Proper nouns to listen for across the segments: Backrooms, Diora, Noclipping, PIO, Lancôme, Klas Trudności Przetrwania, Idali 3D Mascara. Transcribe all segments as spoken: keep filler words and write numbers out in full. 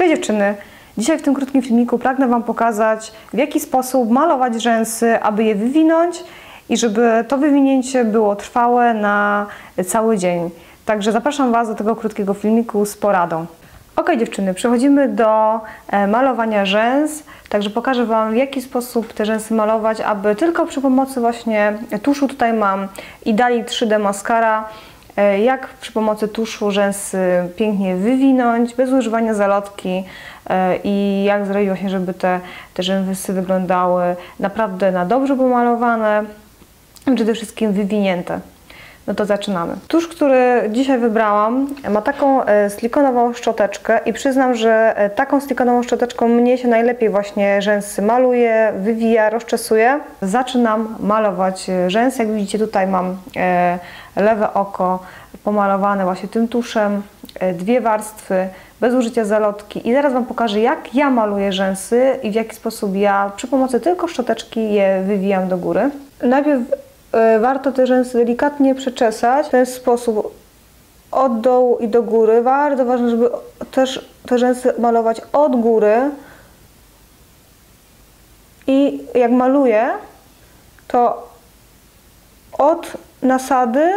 Cześć dziewczyny! Dzisiaj w tym krótkim filmiku pragnę Wam pokazać, w jaki sposób malować rzęsy, aby je wywinąć i żeby to wywinięcie było trwałe na cały dzień. Także zapraszam Was do tego krótkiego filmiku z poradą. Ok dziewczyny, przechodzimy do malowania rzęs, także pokażę Wam, w jaki sposób te rzęsy malować, aby tylko przy pomocy właśnie tuszu, tutaj mam Idali trzy D Mascara, jak przy pomocy tuszu rzęsy pięknie wywinąć, bez używania zalotki i jak zrobić właśnie, żeby te, te rzęsy wyglądały naprawdę na dobrze pomalowane, przede wszystkim wywinięte. No to zaczynamy. Tusz, który dzisiaj wybrałam, ma taką silikonową szczoteczkę i przyznam, że taką silikonową szczoteczką mnie się najlepiej właśnie rzęsy maluje, wywija, rozczesuje. Zaczynam malować rzęsy. Jak widzicie, tutaj mam lewe oko pomalowane właśnie tym tuszem, dwie warstwy, bez użycia zalotki. I zaraz Wam pokażę, jak ja maluję rzęsy i w jaki sposób ja przy pomocy tylko szczoteczki je wywijam do góry. Najpierw warto te rzęsy delikatnie przeczesać w ten sposób od dołu i do góry. Bardzo ważne, żeby też te rzęsy malować od góry. I jak maluję, to od nasady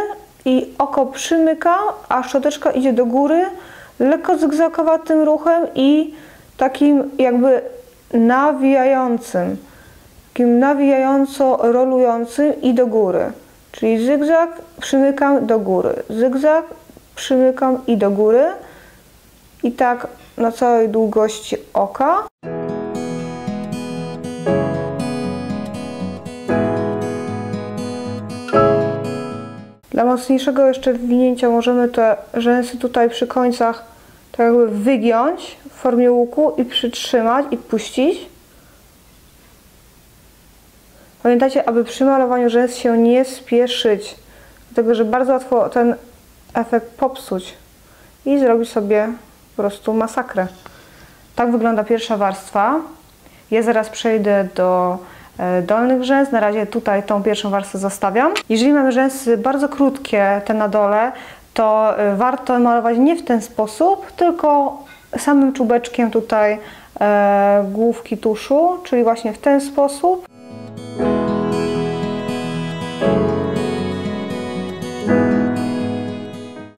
i oko przymyka, a szczoteczka idzie do góry lekko zygzakowatym ruchem i takim jakby nawijającym. Takim nawijająco rolującym i do góry, czyli zygzak, przymykam do góry, zygzak, przymykam i do góry i tak na całej długości oka. Dla mocniejszego jeszcze wwinięcia możemy te rzęsy tutaj przy końcach tak jakby wygiąć w formie łuku i przytrzymać i puścić. Pamiętajcie, aby przy malowaniu rzęs się nie spieszyć, dlatego że bardzo łatwo ten efekt popsuć i zrobić sobie po prostu masakrę. Tak wygląda pierwsza warstwa. Ja zaraz przejdę do dolnych rzęs. Na razie tutaj tą pierwszą warstwę zostawiam. Jeżeli mamy rzęsy bardzo krótkie, te na dole, to warto malować nie w ten sposób, tylko samym czubeczkiem tutaj e, główki tuszu, czyli właśnie w ten sposób.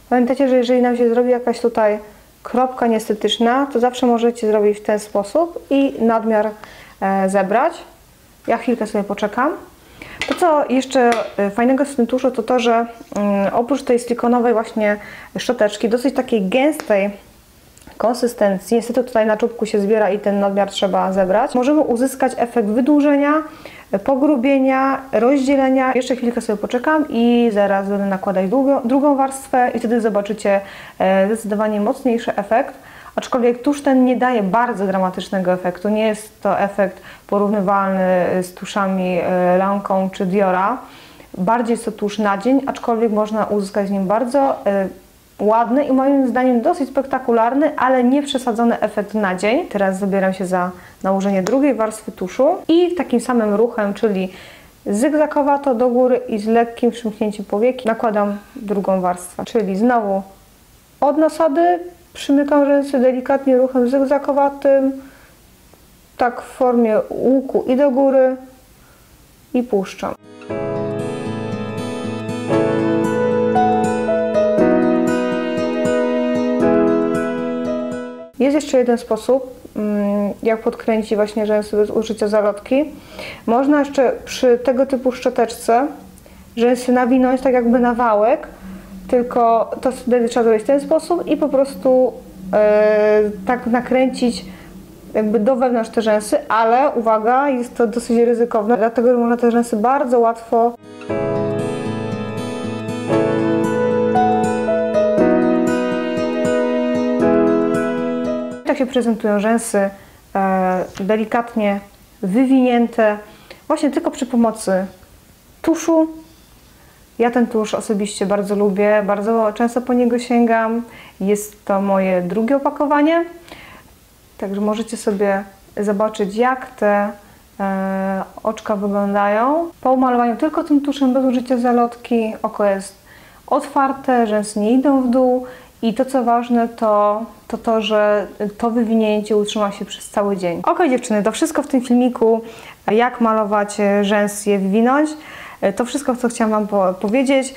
Pamiętajcie, że jeżeli nam się zrobi jakaś tutaj kropka nieestetyczna, to zawsze możecie zrobić w ten sposób i nadmiar zebrać. Ja chwilkę sobie poczekam. To, co jeszcze fajnego z tym tuszu, to to, że oprócz tej silikonowej właśnie szczoteczki, dosyć takiej gęstej konsystencji, niestety tutaj na czubku się zbiera i ten nadmiar trzeba zebrać, możemy uzyskać efekt wydłużenia, pogrubienia, rozdzielenia. Jeszcze chwilkę sobie poczekam i zaraz będę nakładać długą, drugą warstwę i wtedy zobaczycie zdecydowanie mocniejszy efekt. Aczkolwiek tusz ten nie daje bardzo dramatycznego efektu. Nie jest to efekt porównywalny z tuszami Lancôme czy Diora. Bardziej jest to tusz na dzień, aczkolwiek można uzyskać z nim bardzo ładny i moim zdaniem dosyć spektakularny, ale nie przesadzony efekt na dzień. Teraz zabieram się za nałożenie drugiej warstwy tuszu i takim samym ruchem, czyli zygzakowato do góry i z lekkim przymknięciem powieki nakładam drugą warstwę. Czyli znowu od nasady przymykam rzęsy delikatnie ruchem zygzakowatym, tak w formie łuku i do góry i puszczam. Jest jeszcze jeden sposób, jak podkręcić właśnie rzęsy bez użycia zalotki. Można jeszcze przy tego typu szczoteczce rzęsy nawinąć tak jakby na wałek, tylko to wtedy trzeba zrobić w ten sposób i po prostu yy, tak nakręcić jakby do wewnątrz te rzęsy, ale uwaga, jest to dosyć ryzykowne, dlatego że można te rzęsy bardzo łatwo się prezentują rzęsy e, delikatnie wywinięte właśnie tylko przy pomocy tuszu. Ja ten tusz osobiście bardzo lubię, bardzo często po niego sięgam. Jest to moje drugie opakowanie, także możecie sobie zobaczyć, jak te e, oczka wyglądają. Po malowaniu tylko tym tuszem bez użycia zalotki oko jest otwarte, rzęsy nie idą w dół I to, co ważne, to to, to że to wywinięcie utrzyma się przez cały dzień. Ok, dziewczyny, to wszystko w tym filmiku, jak malować rzęs, je wywinąć. To wszystko, co chciałam Wam po powiedzieć.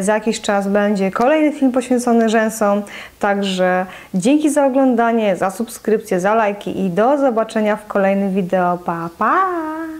Za jakiś czas będzie kolejny film poświęcony rzęsom. Także dzięki za oglądanie, za subskrypcję, za lajki i do zobaczenia w kolejnym wideo. Pa, pa!